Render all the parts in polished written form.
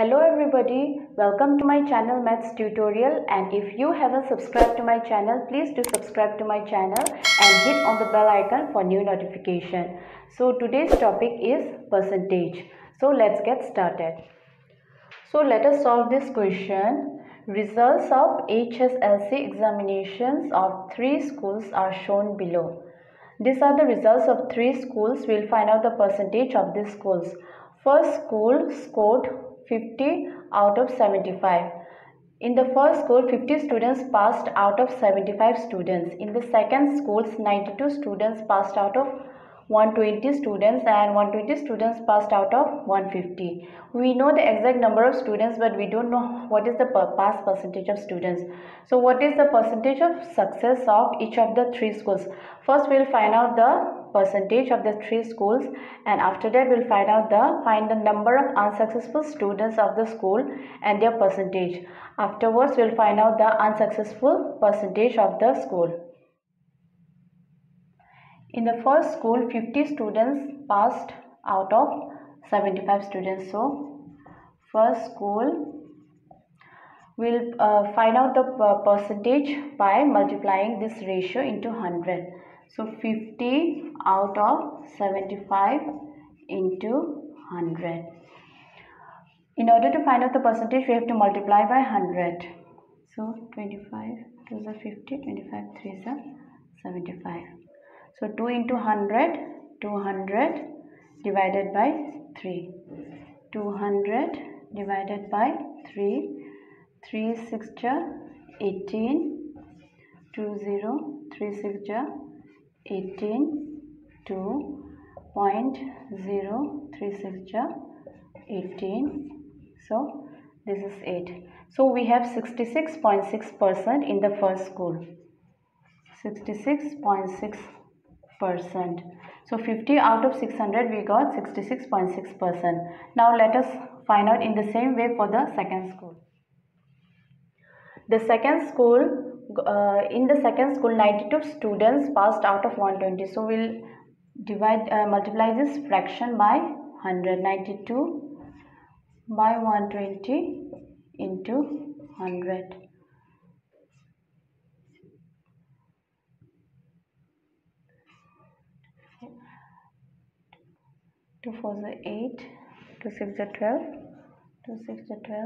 Hello everybody, welcome to my channel Maths Tutorial, and if you haven't subscribed to my channel, please do subscribe to my channel and hit on the bell icon for new notification. So today's topic is percentage. So let's get started. So let us solve this question. Results of HSLC examinations of 3 schools are shown below. These are the results of 3 schools. We'll find out the percentage of these schools. First school scored 50 out of 75. In the first school, 50 students passed out of 75 students. In the second school, 92 students passed out of 120 students and 120 students passed out of 150. We know the exact number of students, but we don't know what is the pass percentage of students. So what is the percentage of success of each of the 3 schools? First, we'll find out the percentage of the 3 schools, and after that we'll find the number of unsuccessful students of the school and their percentage. Afterwards we'll find out the unsuccessful percentage of the school. In the first school, 50 students passed out of 75 students. So first school, we'll find out the percentage by multiplying this ratio into 100. So 50 out of 75 into 100. In order to find out the percentage, we have to multiply by 100. So 25, 2 is 50, 25, 3 is 75. So 2 into 100, 200 divided by 3. 200 divided by 3. 3 is 6, 18, 20, 3 is 6, 18, 2.036, 18. So this is 8. So we have 66.6% in the first school. 66.6%. So 50 out of 600, we got 66.6%. Now let us find out in the same way for the second school. The second school. In the second school, 92 students passed out of 120. So we'll multiply this fraction by 100. 92 by 120 into 100. Okay. 2 4s are 8. 2 6s are 12. 2 6s are 12.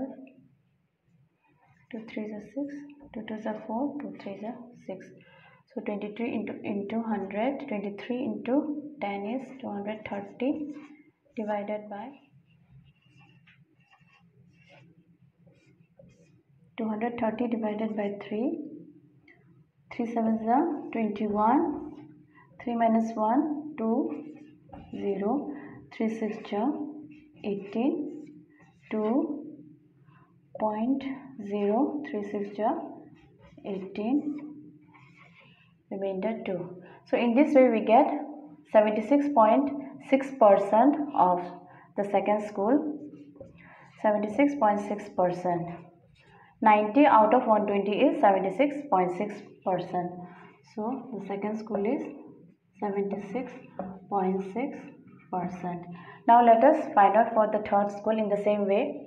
2 3s are 6. 2 2s are 4, 2 3s are 6. So 22 into 100, 23 into 10 is 230 divided by 3. 3 7s are 21. 3 minus 1, 2 0. 3 6s are 18. 2.036 18, remainder 2. So in this way we get 76.6% of the second school. 76.6%. 90 out of 120 is 76.6%. So the second school is 76.6%. Now let us find out for the third school in the same way.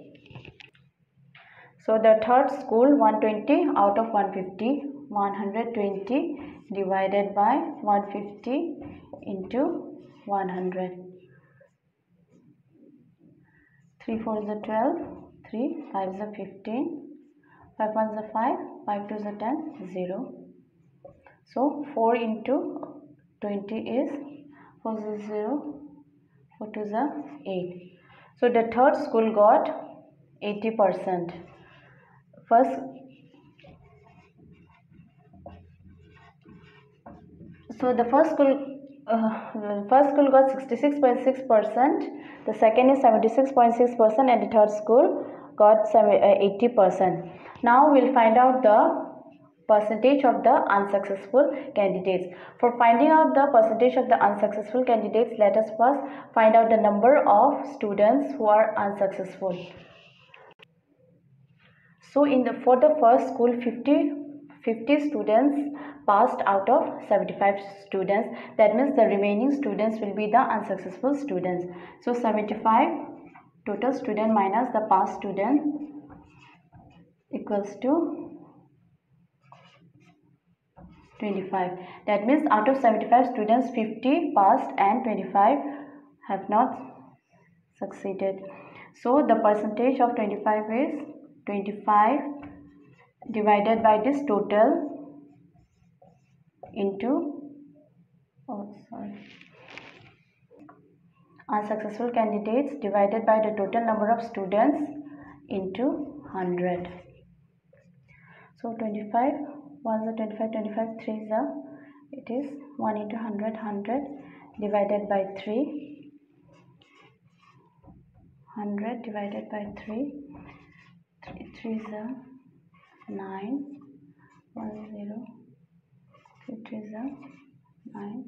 So the third school, 120 out of 150, 120 divided by 150 into 100. 3 4s are 12, 3 5s are 15, 5 1s are 5, 5 2s are 10, 0. So 4 into 20 is 4 0, 4 2s are 8. So the third school got 80%. So the first school got 66.6%, the second is 76.6%, and the third school got 80%. Now we'll find out the percentage of the unsuccessful candidates. For finding out the percentage of the unsuccessful candidates, let us first find out the number of students who are unsuccessful. So for the first school, 50 students passed out of 75 students. That means the remaining students will be the unsuccessful students. So 75 total student minus the past student equals to 25. That means out of 75 students, 50 passed and 25 have not succeeded. So the percentage of 25 is 25 divided by this total into, unsuccessful candidates divided by the total number of students into 100. So 25, 1 is 25, 25, 3 is it is 1 into 100, 100 divided by 3, 100 divided by 3, 3 is 9, 1 0, 3 is 9,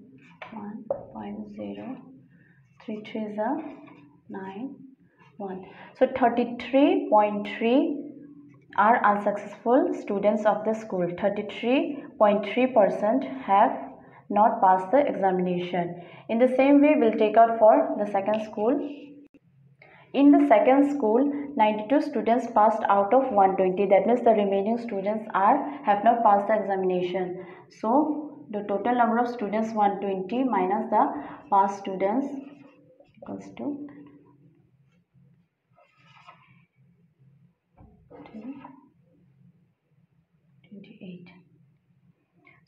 1.0, 3 is 9, 1. So 33.3 are unsuccessful students of the school. 33.3% have not passed the examination. In the same way, we'll take out for the second school. In the second school, 92 students passed out of 120. That means the remaining students have not passed the examination. So the total number of students 120 minus the past students equals to 28.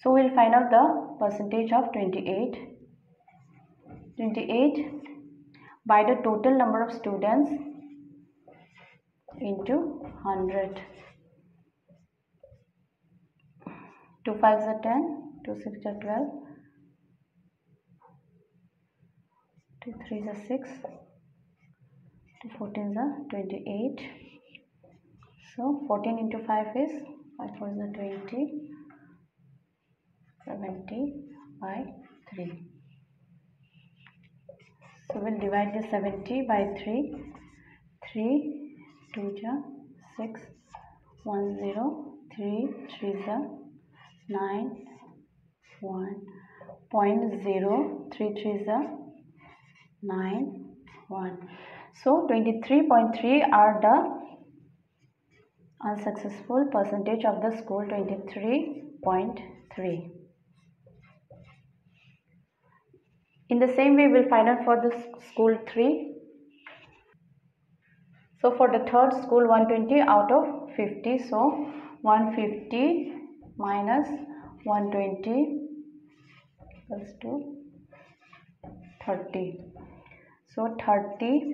So we'll find out the percentage of 28. 28 by the total number of students into 100. 2 5s are 10, 2 6 are 12, 2 3s are 6, 2 14s are 28. So 14 into 5 is 5 4 is 20, 70 by 3. So we'll divide the 70 by 3. 3, 2 is 6, 1 0, 3, 3 is 9, 1.0, 3 3 is 9, 1. So 23.3 are the unsuccessful percentage of the school. 23.3. In the same way, we'll find out for the school 3. So for the third school, 120 out of 50. So 150 minus 120 equals to 30. So 30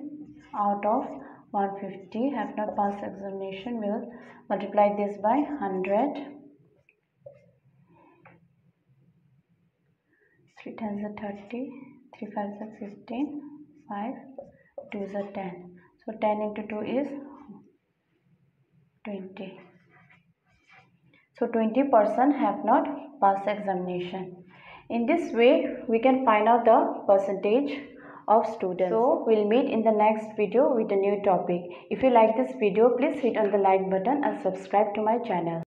out of 150 have not passed examination. We will multiply this by 100. 3 times the 30, 3 5 is 15, 5, 2 is 10. So 10 into 2 is 20. So 20% have not passed examination. In this way, we can find out the percentage of students. So we'll meet in the next video with a new topic. If you like this video, please hit on the like button and subscribe to my channel.